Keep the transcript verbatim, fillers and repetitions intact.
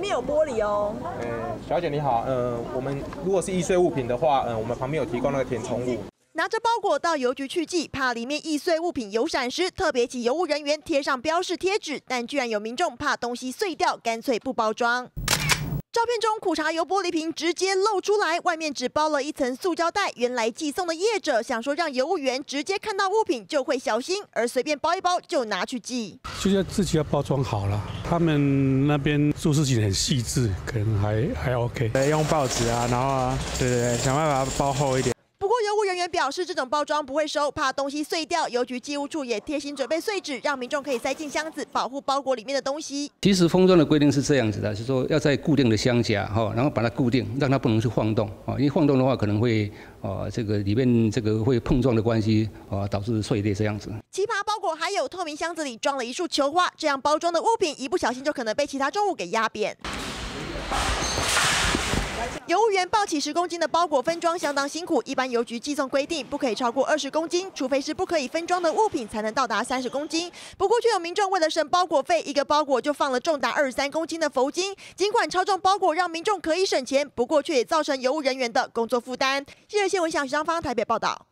没有玻璃哦。嗯，小姐你好，嗯，我们如果是易碎物品的话，嗯，我们旁边有提供那个填充物。 拿着包裹到邮局去寄，怕里面易碎物品有闪失，特别请邮务人员贴上标示贴纸。但居然有民众怕东西碎掉，干脆不包装。照片中苦茶油玻璃瓶直接露出来，外面只包了一层塑胶袋。原来寄送的业者想说让邮务员直接看到物品就会小心，而随便包一包就拿去寄，就要自己要包装好了。他们那边做事情很细致，可能还还 OK。用报纸啊，然后啊，对对对，想办法包厚一点。 人员表示，这种包装不会收，怕东西碎掉。邮局寄物处也贴心准备碎纸，让民众可以塞进箱子，保护包裹里面的东西。其实封装的规定是这样子的，是说要在固定的箱夹哈，然后把它固定，让它不能去晃动啊，因为晃动的话可能会啊这个里面这个会碰撞的关系啊导致碎裂这样子。奇葩包裹还有透明箱子里装了一束球花，这样包装的物品一不小心就可能被其他重物给压扁。 邮务员抱起十公斤的包裹分装相当辛苦，一般邮局寄送规定不可以超过二十公斤，除非是不可以分装的物品才能到达三十公斤。不过，却有民众为了省包裹费，一个包裹就放了重达二十三公斤的佛经。尽管超重包裹让民众可以省钱，不过却也造成邮务人员的工作负担。记者谢文祥、徐章芳台北报道。